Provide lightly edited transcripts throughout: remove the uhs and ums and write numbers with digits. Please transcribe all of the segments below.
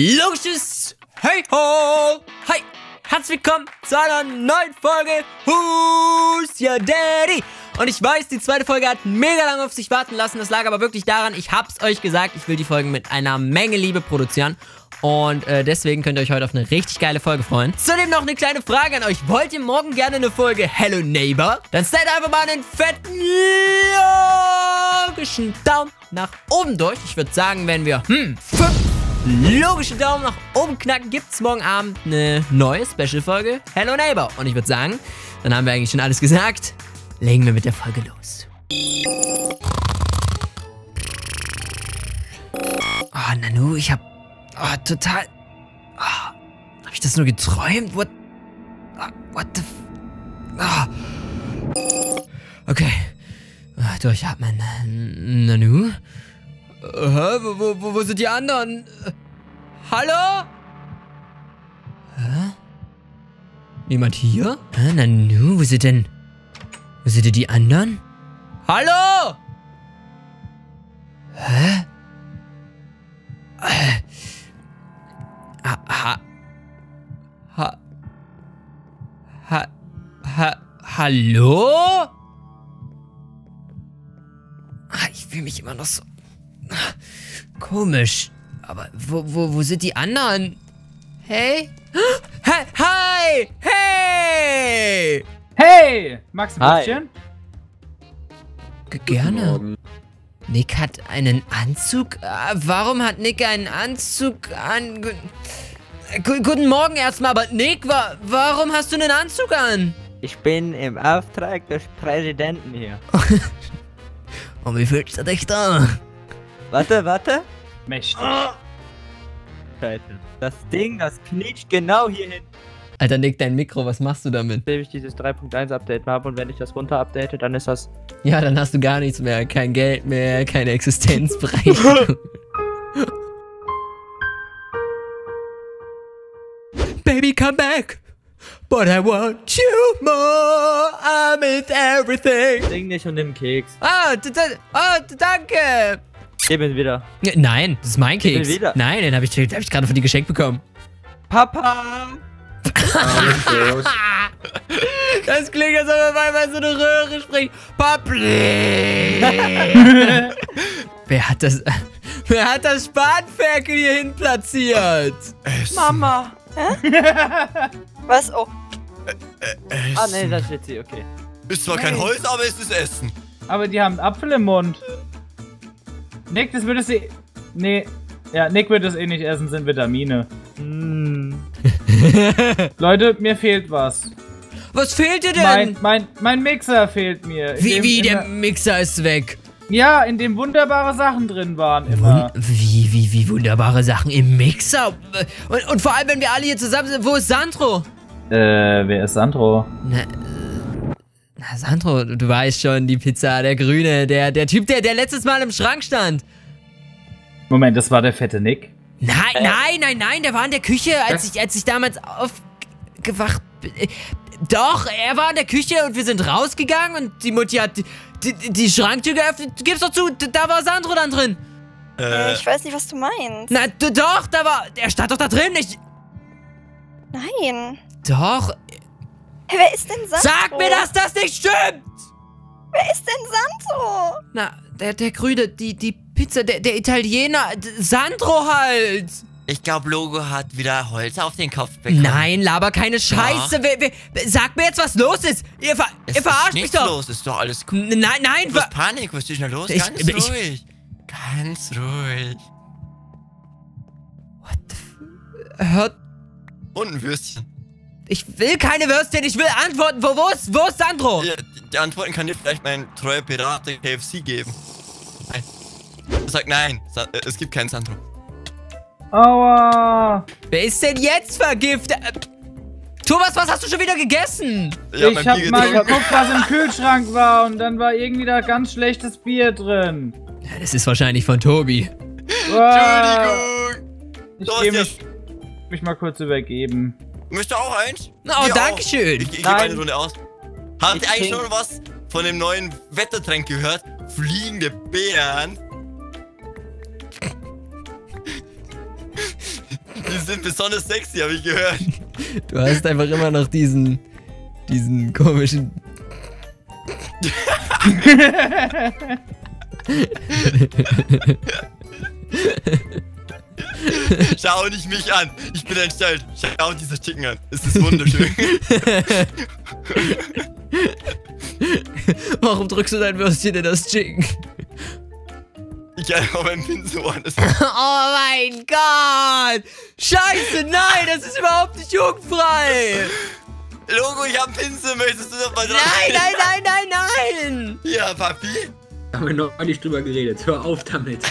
Hallo, tschüss, hey ho, hi, herzlich willkommen zu einer neuen Folge Who's Your Daddy? Und ich weiß, die zweite Folge hat mega lange auf sich warten lassen, das lag aber wirklich daran, ich hab's euch gesagt, ich will die Folgen mit einer Menge Liebe produzieren. Und deswegen könnt ihr euch heute auf eine richtig geile Folge freuen. Zudem noch eine kleine Frage an euch. Wollt ihr morgen gerne eine Folge Hello Neighbor? Dann stellt einfach mal einen fetten logischen Daumen nach oben durch. Ich würde sagen, wenn wir 5 logische Daumen nach oben knacken, gibt's morgen Abend eine neue Special-Folge Hello Neighbor. Und ich würde sagen, dann haben wir eigentlich schon alles gesagt. Legen wir mit der Folge los. Oh, Nanu, ich hab... Oh, total... Oh, hab ich das nur geträumt? What... Oh, what the... Oh. Okay. Oh, durchatmen. Nanu? Wo sind die anderen? Hallo? Hä? Niemand hier? Nanu, wo sind denn... Wo sind denn die anderen? Hallo? Hä? Hallo? Ich fühle mich immer noch so komisch. Aber wo sind die anderen? Hey? Hi! Hey! Hey! Magst du ein bisschen? Gerne. Nick hat einen Anzug? Warum hat Nick einen Anzug an... Guten Morgen erstmal, aber Nick, warum hast du einen Anzug an? Ich bin im Auftrag des Präsidenten hier. Und wie fühlst du dich da? Warte. Mächtig. Oh. Scheiße. Das Ding, das knietscht genau hier hin. Alter Nick, dein Mikro, was machst du damit? Wenn ich dieses 3.1 Update habe und wenn ich das runter update, dann ist das... Ja, dann hast du gar nichts mehr. Kein Geld mehr, keine Existenzberechtigung. Baby, come back, but I want you more, I'm with everything. Sing nicht und nimm Keks. Danke. Gib ihn wieder. Nein, das ist mein Keks. Gib ihn wieder. Nein, den hab ich gerade von dir geschenkt bekommen. Papa. Das klingt, als ob man mal so eine Röhre spricht. Papa. Wer hat das Spanferkel hierhin platziert? Mama. Was? Oh. Ah, ne, da steht sie, okay. Ist zwar kein Holz, aber es ist Essen. Aber die haben einen Apfel im Mund. Nick, das würdest du... Nee. Ja, Nick würde das eh nicht essen, sind Vitamine. Leute, mir fehlt was. Was fehlt dir denn? Mein Mixer fehlt mir. Wie, der Mixer ist weg? Ja, in dem wunderbare Sachen drin waren immer. Wie wunderbare Sachen im Mixer? Und vor allem, wenn wir alle hier zusammen sind, wo ist Sandro? Wer ist Sandro? Na, Sandro, du weißt schon, die Pizza, der Grüne, der Typ, der letztes Mal im Schrank stand. Moment, das war der fette Nick? Nein, der war in der Küche, als ich damals aufgewacht bin. Doch, er war in der Küche und wir sind rausgegangen und die Mutti hat die Schranktür geöffnet. Gib's doch zu, da war Sandro dann drin. Ich weiß nicht, was du meinst. Na, doch, er stand doch da drin, Nein. Doch. Wer ist denn Sandro? Sag mir, dass das nicht stimmt! Wer ist denn Sandro? Na, der Grüne, die Pizza, der Italiener, Sandro halt. Ich glaube, Logo hat wieder Holz auf den Kopf bekommen. Nein, laber keine Scheiße. Ja. Sag mir jetzt, was los ist. Ihr verarscht mich doch. Los, ist doch alles gut. Nein. Was Panik, was ist denn los? Ganz ruhig. What the f... Hört... Und ein Würstchen. Ich will keine Würstchen, ich will Antworten. Wo ist Sandro? Ja, die Antworten kann dir vielleicht mein treuer Pirat der KFC geben. Nein. Sag nein, es gibt keinen Sandro. Aua! Wer ist denn jetzt vergiftet? Thomas, was hast du schon wieder gegessen? Ich hab mal geguckt, was im Kühlschrank war und dann war irgendwie da ganz schlechtes Bier drin. Ja, das ist wahrscheinlich von Tobi. Entschuldigung! Ich geh mich mal kurz übergeben. Möchtest du auch eins? Oh, dankeschön! Ich gebe eine Runde aus. Habt ihr eigentlich schon was von dem neuen Wettertränk gehört? Fliegende Bären? sind besonders sexy, habe ich gehört. Du hast einfach immer noch diesen komischen... Schau nicht mich an, ich bin entstellt. Schau diese Chicken an, es ist wunderschön. Warum drückst du dein Würstchen in das Chicken? Ich habe meinen Pinsel woanders. Oh mein Gott! Scheiße, nein, das ist überhaupt nicht jugendfrei! Logo, ich habe Pinsel, möchtest du das mal drauf? Nein! Ja, Papi? Da haben wir noch nicht drüber geredet, hör auf damit.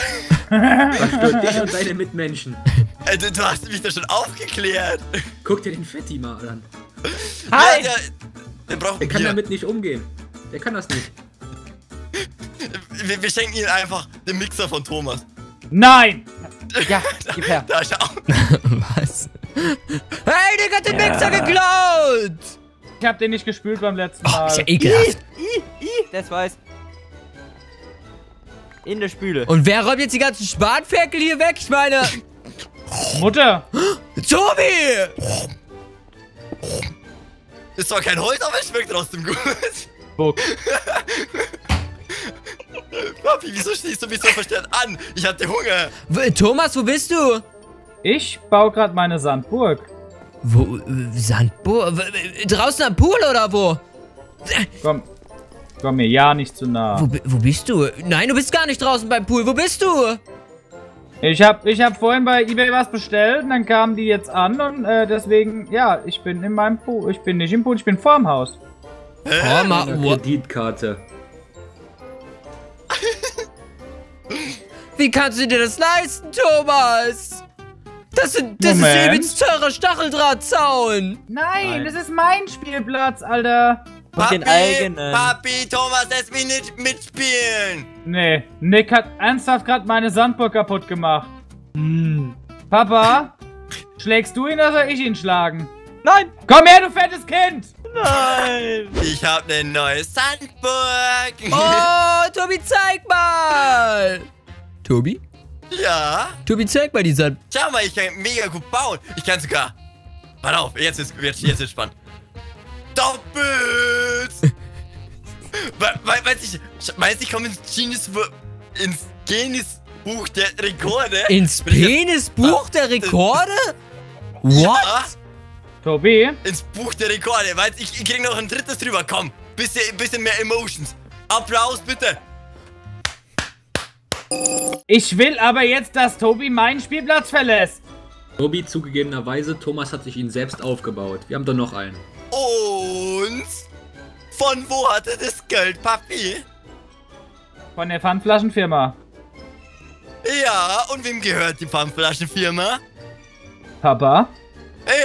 Verstört dich und deine Mitmenschen. Also, du hast mich da schon aufgeklärt. Guck dir den Fetti mal an. Hi! Ja, der kann damit nicht umgehen. Der kann das nicht. Wir schenken ihm einfach den Mixer von Thomas. Nein! Ja, gib her. Da schau. Was? Hey, der hat den Mixer geklaut! Ich hab den nicht gespült beim letzten Mal. Ist ja ekelhaft. Das weiß. In der Spüle. Und wer räumt jetzt die ganzen Spanferkel hier weg? Ich meine... Mutter! Tobi! Ist zwar kein Holz, aber es schmeckt trotzdem gut. Bock. Papi, wieso stehst du mich so verstört an? Ich hatte Hunger. Thomas, wo bist du? Ich baue gerade meine Sandburg. Wo? Sandburg? Draußen am Pool oder wo? Komm. Komm mir ja nicht zu nah. Wo bist du? Nein, du bist gar nicht draußen beim Pool. Wo bist du? Ich hab vorhin bei eBay was bestellt und dann kamen die jetzt an und deswegen, ja, ich bin in meinem Pool. Ich bin nicht im Pool, ich bin vorm Haus. Kreditkarte. Wie kannst du dir das leisten, Thomas? Das ist übelst teurer Stacheldrahtzaun. Nein, das ist mein Spielplatz, Alter. Papi, den eigenen. Papi, Thomas, lass mich nicht mitspielen. Nee, Nick hat ernsthaft gerade meine Sandburg kaputt gemacht. Papa, schlägst du ihn oder soll ich ihn schlagen? Nein. Komm her, du fettes Kind. Nein. Ich hab eine neue Sandburg. Oh, Tobi, zeig mal. Tobi? Ja? Tobi, zeig mal die Sandburg. Schau mal, ich kann mega gut bauen. Ich kann sogar... Warte auf, jetzt ist spannend. Doppels! Meinst du, ich komme ins Guinness-Buch der Rekorde? Ins Penisbuch der Rekorde? What? Ja. Tobi? Ins Buch der Rekorde. Meinst du, ich krieg noch ein drittes drüber. Komm, bisschen mehr Emotions. Applaus, bitte. Ich will aber jetzt, dass Tobi meinen Spielplatz verlässt. Tobi, zugegebenerweise, Thomas hat sich ihn selbst aufgebaut. Wir haben doch noch einen. Und von wo hat er das Geld, Papi? Von der Pfandflaschenfirma. Ja, und wem gehört die Pfandflaschenfirma? Papa?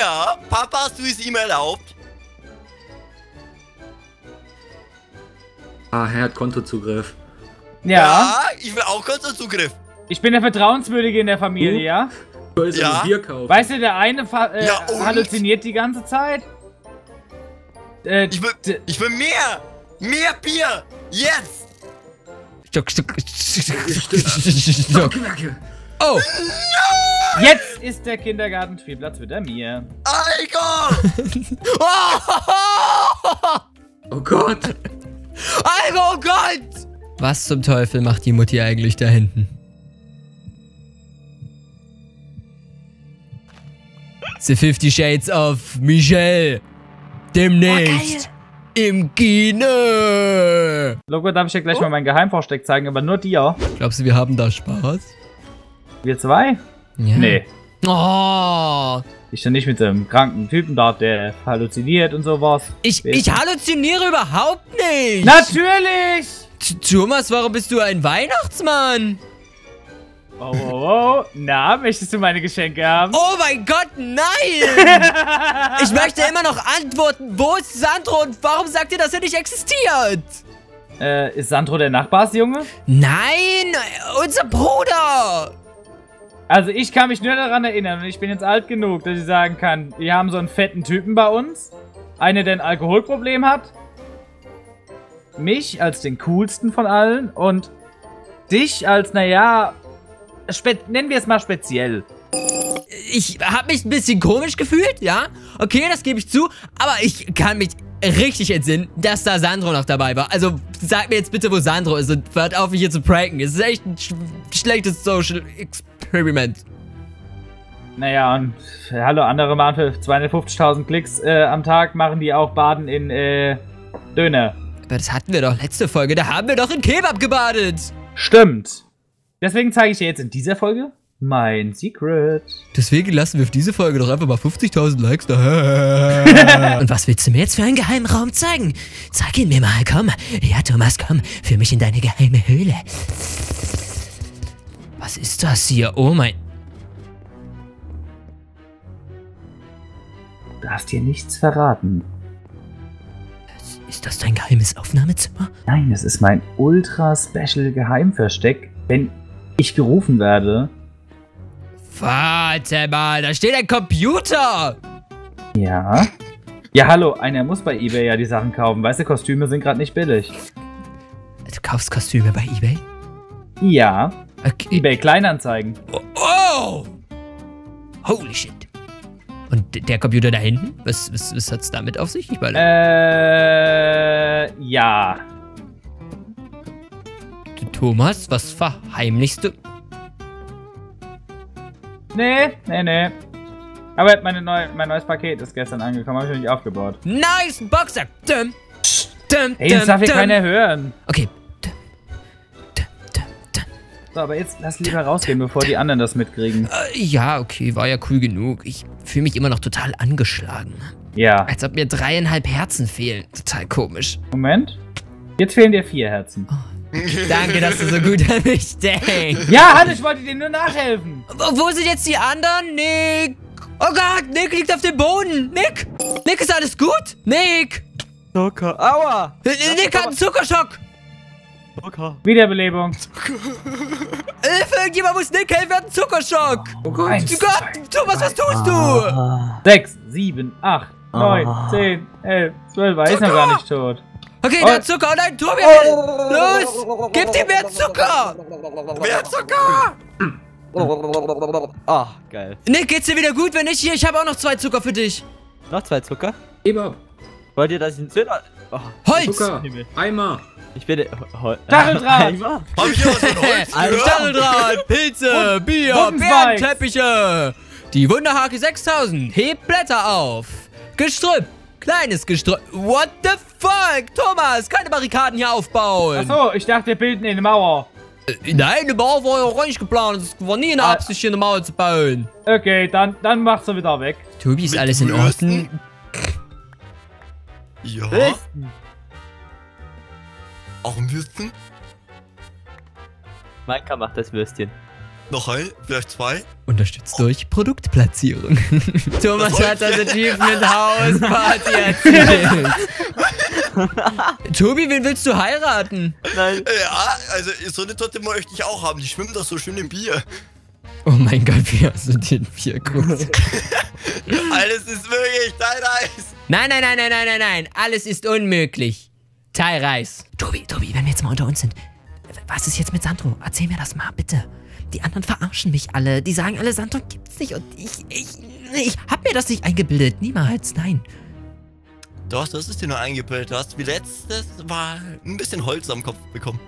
Ja, Papa, hast du es ihm erlaubt? Ah, er hat Kontozugriff. Ja, ich will auch Kontozugriff. Ich bin der Vertrauenswürdige in der Familie, ja? Ja. Bier kaufen. Weißt du, der eine halluziniert die ganze Zeit? Ich will mehr! Mehr Bier! Jetzt! Stock. Oh! Nein! Jetzt ist der Kindergartenspielplatz wieder mir. Alkohol! Oh Gott! Alkohol, oh Gott! Was zum Teufel macht die Mutti eigentlich da hinten? The 50 Shades of Michelle. Demnächst im Kino. Logo, darf ich dir gleich mal mein Geheimversteck zeigen, aber nur dir. Glaubst du, wir haben da Spaß? Wir zwei? Ja. Nee. Oh. Ich bin nicht mit dem kranken Typen da, der halluziniert und sowas. Ich halluziniere überhaupt nicht. Natürlich. Thomas, warum bist du ein Weihnachtsmann? Oh. Na, möchtest du meine Geschenke haben? Oh mein Gott, nein! Ich möchte immer noch antworten, wo ist Sandro und warum sagt ihr, dass er nicht existiert? Ist Sandro der Nachbarsjunge? Nein, unser Bruder! Also ich kann mich nur daran erinnern und ich bin jetzt alt genug, dass ich sagen kann, wir haben so einen fetten Typen bei uns, einer, der ein Alkoholproblem hat, mich als den coolsten von allen und dich als, naja... nennen wir es mal speziell. Ich habe mich ein bisschen komisch gefühlt, ja. Okay, das gebe ich zu. Aber ich kann mich richtig entsinnen, dass da Sandro noch dabei war. Also, sag mir jetzt bitte, wo Sandro ist und hört auf, mich hier zu pranken. Es ist echt ein schlechtes Social Experiment. Naja, und hallo, andere machen für 250.000 Klicks am Tag, machen die auch Baden in Döner. Aber das hatten wir doch letzte Folge. Da haben wir doch in Kebab gebadet. Stimmt. Deswegen zeige ich dir jetzt in dieser Folge mein Secret. Deswegen lassen wir auf diese Folge doch einfach mal 50.000 Likes da. Und was willst du mir jetzt für einen geheimen Raum zeigen? Zeig ihn mir mal, komm. Ja, Thomas, komm. Führ mich in deine geheime Höhle. Was ist das hier? Oh mein... Du darfst dir nichts verraten. Ist das dein geheimes Aufnahmezimmer? Nein, das ist mein Ultra-Special-Geheimversteck. Wenn ich gerufen werde... Warte mal, da steht ein Computer! Ja? Ja, hallo, einer muss bei eBay ja die Sachen kaufen. Weißt du, Kostüme sind gerade nicht billig. Du kaufst Kostüme bei eBay? Ja. Okay. eBay Kleinanzeigen. Oh! Holy shit. Und der Computer da hinten? Was hat's damit auf sich? Ich meine... ja. Thomas, was verheimlichst du? Nee. Aber mein neues Paket ist gestern angekommen, habe ich noch nicht aufgebaut. Nice Boxer! Hey, das darf hier keiner hören. Okay. So, aber jetzt lass lieber rausgehen, bevor die anderen das mitkriegen. Ja, okay, war ja cool genug. Ich fühle mich immer noch total angeschlagen. Ja. Als ob mir 3,5 Herzen fehlen. Total komissch. Moment. Jetzt fehlen dir 4 Herzen. Oh. Danke, dass du so gut an mich denkst. Ja, Hannes, ich wollte dir nur nachhelfen. Wo sind jetzt die anderen? Nick. Oh Gott, Nick liegt auf dem Boden. Nick. Nick, ist alles gut? Nick. Zucker. Aua. Nick hat einen Zuckerschock. Zucker. Wiederbelebung. Hilfe, irgendjemand muss Nick helfen, hat einen Zuckerschock. Oh Gott, Thomas, was tust du? 6, 7, 8, 9, 10, 11, 12. Er ist noch gar nicht tot. Okay, der hat Zucker. Oh nein, Tobi! Los! Gib ihm mehr Zucker! Mehr Zucker! Ah, geil. Nick, geht's dir wieder gut? Wenn nicht, hier, ich habe auch noch 2 Zucker für dich. Noch 2 Zucker? Eber. Wollt ihr, dass ich einen Zünder... Oh, Holz! Zucker. Eimer! Ich werde... Stacheldraht! Hab ich immer so ein Holz? Stacheldraht, Pilze, Bier, Bärenteppiche! Die Wunderhake 6000 hebt Blätter auf! Gestrüpp! Kleines Gestrüpp. What the fuck? Thomas, keine Barrikaden hier aufbauen. Achso, ich dachte, wir bilden eine Mauer. Nein, eine Mauer war ja auch nicht geplant. Es war nie eine Absicht, hier eine Mauer zu bauen. Okay, dann machst du wieder weg. Tobi, ist alles in Ordnung? Ja. Würsten. Auch ein Würstchen? Maika macht das Würstchen. Noch ein, vielleicht 2. Unterstützt durch Produktplatzierung. Thomas hat das Achievement Hausparty erzählt. Tobi, wen willst du heiraten? Nein. Ja, also so eine Torte möchte ich auch haben. Die schwimmen doch so schön im Bier. Oh mein Gott, wie hast du den Bierkuss? Alles ist möglich, Thai-Reis. Nein. Alles ist unmöglich. Thai-Reis. Tobi, wenn wir jetzt mal unter uns sind. Was ist jetzt mit Sandro? Erzähl mir das mal, bitte. Die anderen verarschen mich alle. Die sagen alle, Sandro gibt's nicht. Und ich hab mir das nicht eingebildet. Niemals, nein. Doch, das ist dir nur eingebildet. Du hast wie letztes Mal ein bisschen Holz am Kopf bekommen.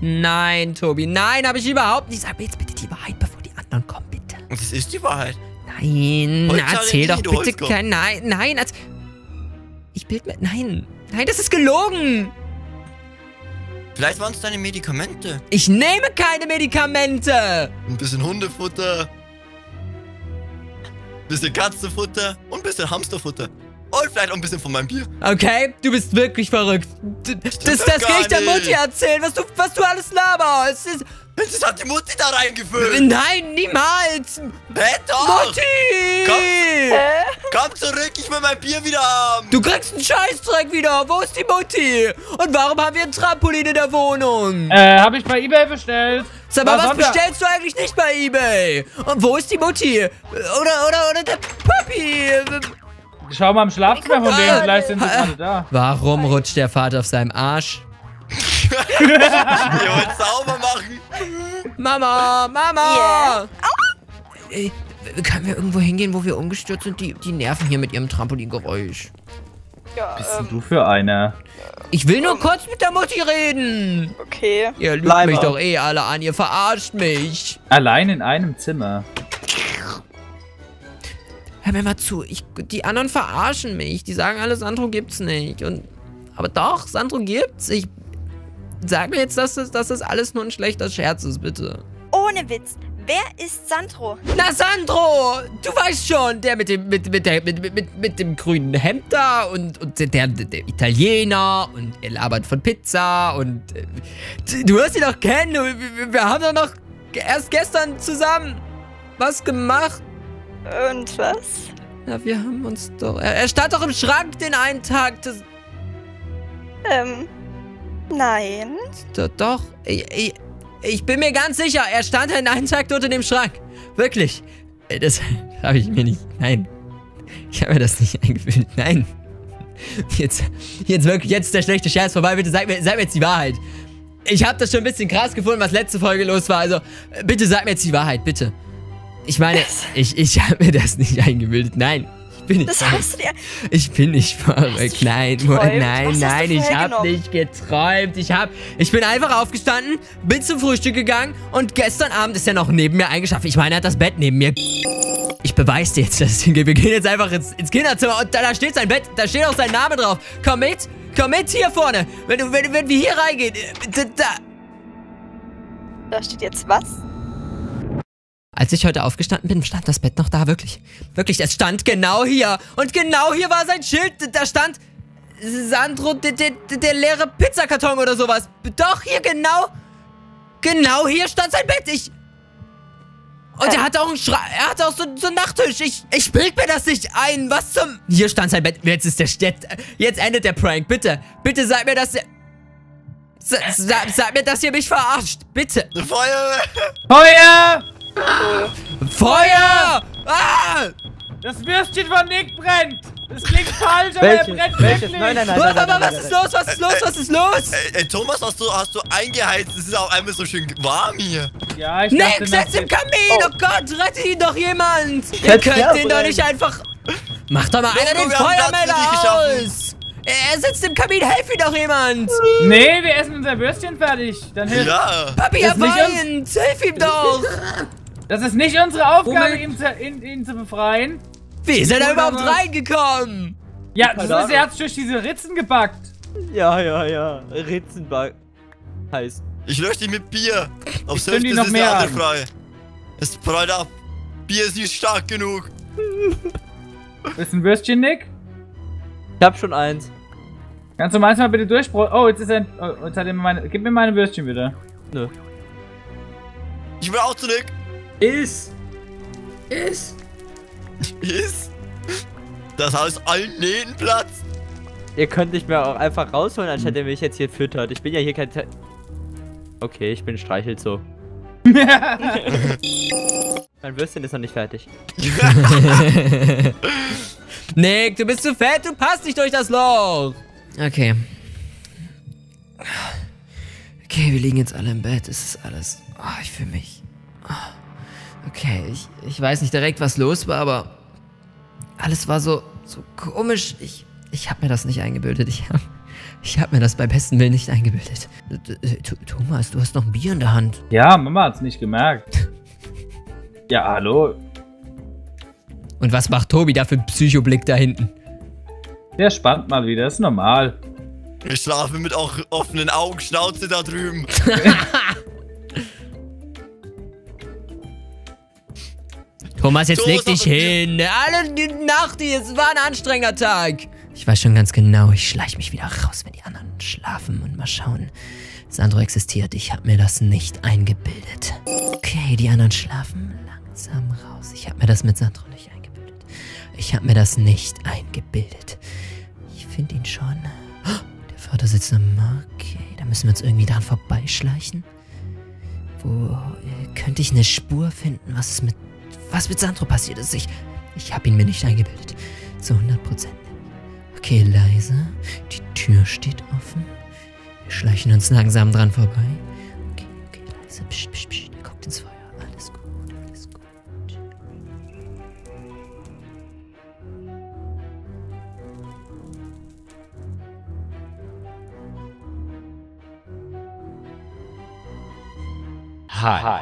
Nein, Tobi, nein, habe ich überhaupt nicht. Sag mir jetzt bitte die Wahrheit, bevor die anderen kommen, bitte. Das ist die Wahrheit. Nein, erzähl doch bitte kein... Nein, ich bild mir... Nein, das ist gelogen. Vielleicht waren es deine Medikamente. Ich nehme keine Medikamente. Ein bisschen Hundefutter. Ein bisschen Katzenfutter. Und ein bisschen Hamsterfutter. Und vielleicht auch ein bisschen von meinem Bier. Okay, du bist wirklich verrückt. Das kann ich der Mutti erzählen, was du alles laberst. Das hat die Mutti da reingefüllt. Nein, niemals. Doch. Mutti. Komm zurück, ich will mein Bier wieder haben. Du kriegst einen Scheißdreck wieder. Wo ist die Mutti? Und warum haben wir ein Trampolin in der Wohnung? Hab ich bei eBay bestellt. Sag mal, was bestellst du eigentlich nicht bei eBay? Und wo ist die Mutti? Oder der Papi? Schau mal im Schlafzimmer von denen, vielleicht sind sie gerade da. Warum rutscht der Vater auf seinem Arsch? Wir wollen sauber machen. Mama! Yeah. Können wir irgendwo hingehen, wo wir umgestürzt sind? Die nerven hier mit ihrem Trampolingeräusch. Ja, bist du für eine? Ich will nur kurz mit der Mutti reden. Okay. Ihr lügt mich doch eh alle an. Ihr verarscht mich. Allein in einem Zimmer. Hör mir mal zu. Die anderen verarschen mich. Die sagen alle, Sandro gibt's nicht. Aber doch, Sandro gibt's. Ich sag mir jetzt, dass das alles nur ein schlechter Scherz ist, bitte. Ohne Witz. Wer ist Sandro? Na, Sandro! Du weißt schon, der mit dem grünen Hemd da und der Italiener und er labert von Pizza und... Du wirst ihn doch kennen, wir haben doch noch erst gestern zusammen was gemacht. Und was? Na, wir haben uns doch... Er stand doch im Schrank den einen Tag. Das, nein. Doch, ich bin mir ganz sicher, er stand in einem Tag dort in dem Schrank. Wirklich. Das habe ich mir nicht... Nein. Ich habe mir das nicht eingefühlt. Nein. Jetzt wirklich, jetzt ist der schlechte Scherz vorbei. Bitte sag mir jetzt die Wahrheit. Ich habe das schon ein bisschen krass gefunden, was letzte Folge los war. Also, bitte sag mir jetzt die Wahrheit, bitte. Ich meine, ich habe mir das nicht eingebildet. Nein. Ich bin nicht verrückt. Nein, nein, ich habe nicht geträumt. Ich bin einfach aufgestanden, bin zum Frühstück gegangen und gestern Abend ist er noch neben mir eingeschlafen. Ich meine, er hat das Bett neben mir. Ich beweise dir jetzt, dass es hingeht. Wir gehen jetzt einfach ins Kinderzimmer und da steht sein Bett, da steht auch sein Name drauf. Komm mit hier vorne. Wenn wir hier reingehen, da steht jetzt was? Als ich heute aufgestanden bin, stand das Bett noch da, wirklich. Wirklich, es stand genau hier. Und genau hier war sein Schild. Da stand Sandro, der leere Pizzakarton oder sowas. Doch, hier genau. Genau hier stand sein Bett. Und er hat auch einen so einen Nachttisch. Ich bild mir das nicht ein. Was zum... Hier stand sein Bett. Jetzt endet der Prank. Bitte. Bitte sag mir, dass... Sag mir, dass ihr mich verarscht. Bitte. Feuer! Feuer! Feuer! Ah! Das Würstchen von Nick brennt! Das klingt falsch, aber er brennt wirklich! Nein, was ist los? Was ist los? Was ist los? Ey, Thomas, hast du eingeheizt? Es ist auf einmal so schön warm hier. Ja, ich dachte, Nick, setz im Kamin! Oh Gott, rette ihn doch jemand! Ihr könnt den doch nicht einfach... Mach doch mal einer den Feuermelder aus! Er sitzt im Kamin, helf ihm doch jemand! Nee, wir essen unser Würstchen fertig. Dann hilft... Ja. Papi, er weint! Hilf ihm doch! Das ist nicht unsere Aufgabe, ihn zu befreien. Wie ist er da überhaupt reingekommen? Ja, das ist, er hat durch diese Ritzen gebackt. Ja. Ritzenback heißt. Ich lösche ihn mit Bier. Auf Selbst ist es ja frei. Es prallt ab. Bier ist nicht stark genug. Willst du ein Würstchen, Nick? Ich hab schon eins. Kannst du manchmal bitte durchbrochen? Oh, jetzt ist er. Oh, jetzt hat er meine. Gib mir meine Würstchen wieder. Nö. Ich will auch zu Nick. Ist? Das heißt allen Nähten Platz. Ihr könnt mich mir auch einfach rausholen, anstatt ihr mich jetzt hier füttert. Ich bin ja hier kein... Okay, ich bin streichelt so. Mein Würstchen ist noch nicht fertig. Nick, du bist zu fett, du passt nicht durch das Loch. Okay. Okay, wir liegen jetzt alle im Bett. Es ist alles... Oh, ich fühle mich... Oh. Okay, ich weiß nicht direkt, was los war, aber alles war so komisch. Ich habe mir das nicht eingebildet. Ich hab mir das beim besten Willen nicht eingebildet. Thomas, du hast noch ein Bier in der Hand. Ja, Mama hat's nicht gemerkt. Ja, hallo. Und was macht Tobi da für einen Psychoblick da hinten? Der spannt mal wieder, ist normal. Ich schlafe mit auch offenen Augen, Schnauze da drüben. Thomas, jetzt leg dich hin. Alle die Nacht, es war ein anstrengender Tag. Ich weiß schon ganz genau, ich schleiche mich wieder raus, wenn die anderen schlafen und mal schauen. Sandro existiert, ich habe mir das nicht eingebildet. Okay, die anderen schlafen langsam raus. Ich habe mir das mit Sandro nicht eingebildet. Ich finde ihn schon. Oh, der Vater sitzt am Markt. Okay, da müssen wir uns irgendwie daran vorbeischleichen. Wo könnte ich eine Spur finden, was mit Sandro passiert ist. Ich habe ihn mir nicht eingebildet. Zu 100%. Okay, leise. Die Tür steht offen. Wir schleichen uns langsam dran vorbei. Okay, leise. Psch, psch, psch. Er guckt ins Feuer. Alles gut, alles gut. Hi.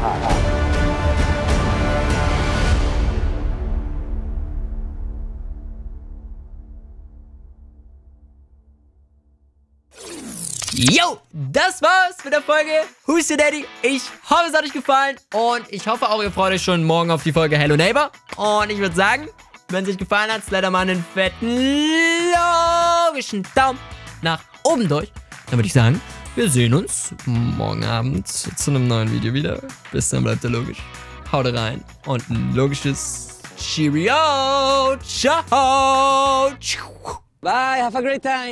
Yo, das war's mit der Folge Who's Your Daddy? Ich hoffe, es hat euch gefallen und ich hoffe auch, ihr freut euch schon morgen auf die Folge Hello Neighbor. Und ich würde sagen, wenn es euch gefallen hat, leider mal einen fetten logischen Daumen nach oben durch. Dann würde ich sagen, wir sehen uns morgen Abend zu einem neuen Video wieder. Bis dann, bleibt ihr logisch. Haut rein und ein logisches Cheerio. Ciao. Bye, have a great time.